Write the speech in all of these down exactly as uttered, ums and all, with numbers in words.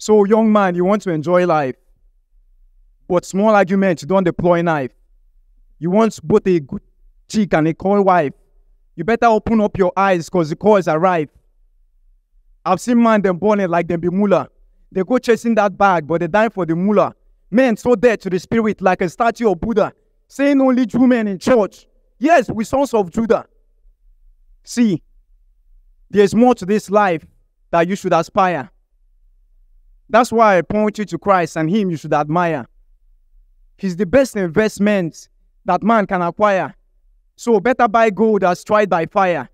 So, young man, you want to enjoy life, but small arguments, you don't deploy knife. You want both a good chick and a cold wife. You better open up your eyes because the calls arrive. I've seen man them born it like them be mullah. They go chasing that bag, but they die for the mullah. Men so dead to the spirit like a statue of Buddha, saying only Jew men in church. Yes, we sons of Judah. See, there's more to this life that you should aspire. That's why I point you to Christ, and him you should admire. He's the best investment that man can acquire. So better buy gold as tried by fire.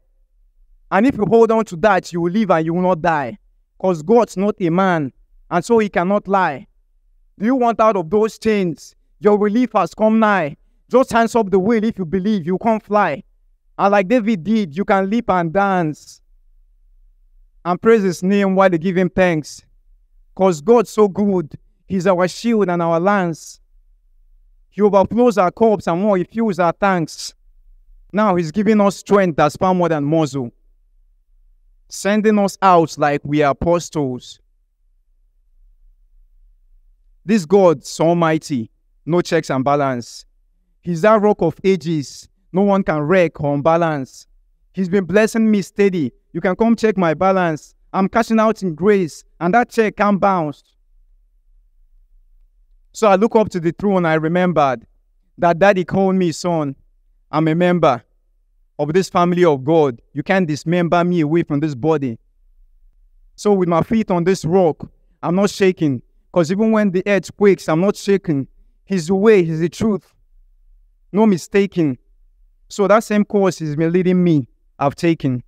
And if you hold on to that, you will live and you will not die. Because God's not a man, and so he cannot lie. Do you want out of those chains? Your relief has come nigh. Just hands up the will if you believe you can't fly. And like David did, you can leap and dance and praise his name while they give him thanks. Because God's so good, he's our shield and our lance. He overflows our cups and more, he fuels our tanks. Now he's giving us strength that's far more than muscle, sending us out like we are apostles. This God is almighty, no checks and balance. He's that rock of ages, no one can wreck or unbalance. He's been blessing me steady. You can come check my balance. I'm cashing out in grace, and that check can't bounce. So I look up to the throne. I remembered that daddy called me son. I'm a member of this family of God. You can't dismember me away from this body. So with my feet on this rock, I'm not shaking. Because even when the earth quakes, I'm not shaken. He's the way, he's the truth. No mistaking. So that same course has been leading me, I've taken.